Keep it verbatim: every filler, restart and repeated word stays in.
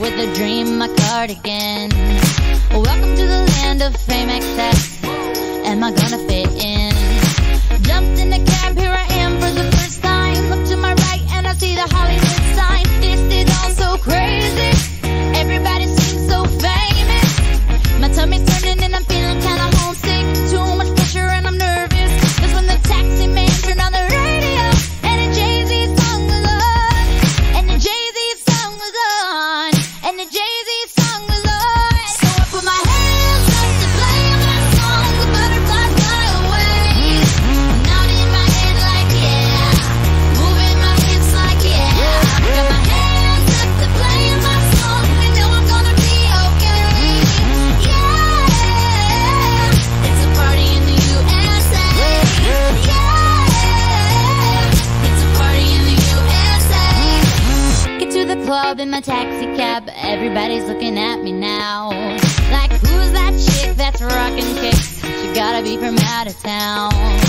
with a dream, my cardigan. Welcome to the land of fame excess. Am I gonna fit in? Jumped in the cab, here I am for the first time. Look to my right and I see the Hollywood sign. This is all so crazy. Everybody seems so famous. My tummy's turning and I'm feeling kinda homesick. Too much pressure and I'm nervous. That's when the taxi man turned on the radio and the Jay-Z song was on. And the Jay-Z song was on. And the Jay-Z song was on. So I put my hands up to play my song. The butterflies fly away. I'm out in my head like yeah. Moving my hips like yeah. I got my hands up to play my song. I know I'm gonna be okay. Yeah. It's a party in the U S A. Yeah. It's a party in the U S A. Get to the club in my taxi cab. Everybody's looking at me now. Like, who's that chick that's rockin' kicks? She gotta be from out of town.